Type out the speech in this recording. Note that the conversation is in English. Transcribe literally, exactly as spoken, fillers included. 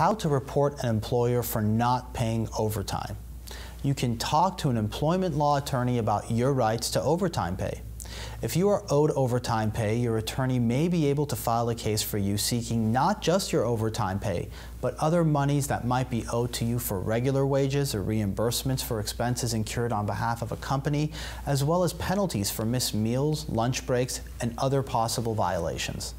How to report an employer for not paying overtime. You can talk to an employment law attorney about your rights to overtime pay. If you are owed overtime pay, your attorney may be able to file a case for you seeking not just your overtime pay, but other monies that might be owed to you for regular wages or reimbursements for expenses incurred on behalf of a company, as well as penalties for missed meals, lunch breaks, and other possible violations.